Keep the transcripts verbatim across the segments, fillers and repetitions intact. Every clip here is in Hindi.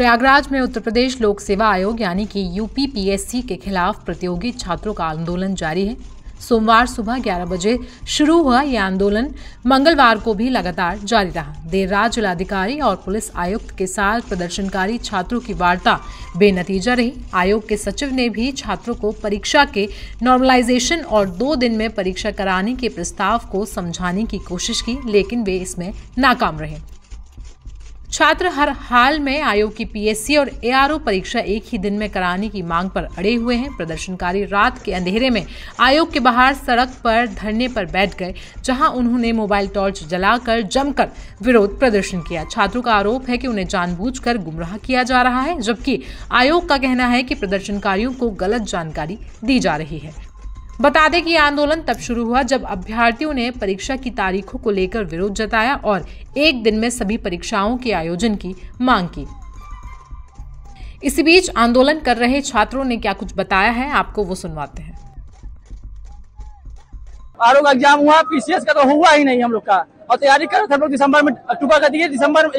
प्रयागराज में उत्तर प्रदेश लोक सेवा आयोग यानी कि यूपी पीएससी के खिलाफ प्रतियोगी छात्रों का आंदोलन जारी है। सोमवार सुबह ग्यारह बजे शुरू हुआ यह आंदोलन मंगलवार को भी लगातार जारी रहा। देर रात जिलाधिकारी और पुलिस आयुक्त के साथ प्रदर्शनकारी छात्रों की वार्ता बेनतीजा रही। आयोग के सचिव ने भी छात्रों को परीक्षा के नॉर्मलाइजेशन और दो दिन में परीक्षा कराने के प्रस्ताव को समझाने की कोशिश की, लेकिन वे इसमें नाकाम रहे। छात्र हर हाल में आयोग की पीएससी और एआरओ परीक्षा एक ही दिन में कराने की मांग पर अड़े हुए हैं। प्रदर्शनकारी रात के अंधेरे में आयोग के बाहर सड़क पर धरने पर बैठ गए, जहां उन्होंने मोबाइल टॉर्च जलाकर जमकर विरोध प्रदर्शन किया। छात्रों का आरोप है कि उन्हें जानबूझकर गुमराह किया जा रहा है, जबकि आयोग का कहना है कि प्रदर्शनकारियों को गलत जानकारी दी जा रही है। बता दें कि आंदोलन तब शुरू हुआ जब अभ्यर्थियों ने परीक्षा की तारीखों को लेकर विरोध जताया और एक दिन में सभी परीक्षाओं के आयोजन की मांग की। इसी बीच आंदोलन कर रहे छात्रों ने क्या कुछ बताया है, आपको वो सुनवाते हैं। आरो का एग्जाम हुआ, पीसीएस का तो हुआ ही नहीं हम लोग का, और तैयारी कर रहे थे दिसंबर में, अक्टूबर का दिए, दिसंबर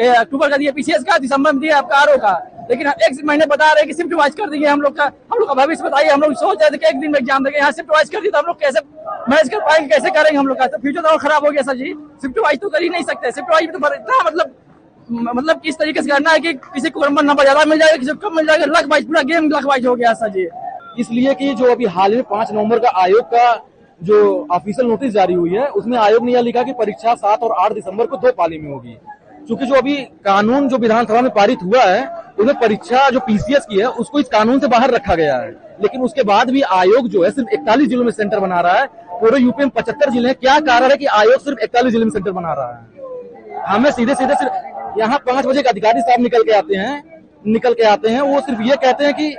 अक्टूबर का दिए पीसीएस का, दिसंबर में दिए आपका आरो का, लेकिन एक महीने बता रहे कि शिफ्ट वाइज कर देंगे। हम लोग का हम लोग का भविष्य बताइए। हम लोग सोच रहे थे कि एक दिन में एग्जाम देंगे, यहाँ शिफ्ट वाइज कर दिया तो हम लोग कैसे मैच कर पाएंगे, कैसे करेंगे हम लोग का, तो फ्यूचर तो खराब हो गया सर जी। शिफ्ट वाइज तो कर ही नहीं सकते, शिफ्ट वाइज तो इतना मतलब मतलब किस तरीके से करना है कि किसी को नंबर ज्यादा मिल जाएगा, किसी को कम मिल जाएगा, लक वाइज पूरा गेम लक वाइज हो गया सर जी। इसलिए कि जो अभी हाल में पांच नवम्बर का आयोग का जो ऑफिशियल नोटिस जारी हुई है, उसमें आयोग ने यह लिखा कि परीक्षा सात और आठ दिसंबर को दो पाली में होगी। चूंकि जो अभी कानून जो विधानसभा में पारित हुआ है, उसमें परीक्षा जो पीसीएस की है उसको इस कानून से बाहर रखा गया है, लेकिन उसके बाद भी आयोग जो है सिर्फ इकतालीस जिलों में सेंटर बना रहा है। पूरे यूपी में पचहत्तर जिले हैं। क्या कारण है कि आयोग सिर्फ इकतालीस जिले में सेंटर बना रहा है? हमें सीधे सीधे सिर्फ यहाँ पांच बजे के अधिकारी साहब निकल के आते हैं निकल के आते हैं वो सिर्फ ये कहते हैं कि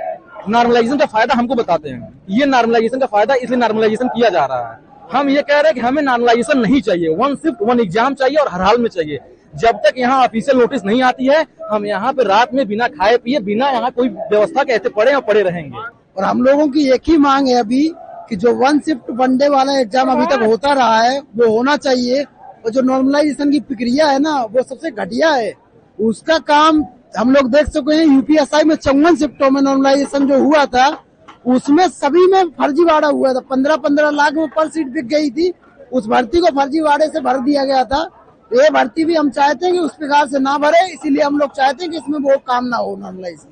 नॉर्मलाइजेशन का फायदा हमको बताते हैं, ये नॉर्मलाइजेशन का फायदा, इसलिए नॉर्मलाइजेशन किया जा रहा है। हम ये कह रहे हैं कि हमें नॉर्मलाइजेशन नहीं चाहिए, वन शिफ्ट वन एग्जाम चाहिए और हर हाल में चाहिए। जब तक यहाँ ऑफिशियल नोटिस नहीं आती है, हम यहाँ पे रात में बिना खाए पिए, बिना यहाँ कोई व्यवस्था के ऐसे पड़े और पड़े रहेंगे। और हम लोगों की एक ही मांग है अभी कि जो वन शिफ्ट वन डे वाला एग्जाम अभी तक होता रहा है वो होना चाहिए, और जो नॉर्मलाइजेशन की प्रक्रिया है ना वो सबसे घटिया है। उसका काम हम लोग देख सके हैं, यूपीएसआई में चौवन शिफ्टों में नॉर्मलाइजेशन जो हुआ था उसमें सभी में फर्जीवाड़ा हुआ था। पंद्रह पंद्रह लाख में पर सीट बिक गई थी, उस भर्ती को फर्जीवाड़े से भर दिया गया था। ये भर्ती भी हम चाहते हैं कि उस प्रकार से ना भरे, इसीलिए हम लोग चाहते हैं कि इसमें वो काम ना हो नॉर्मलाइज।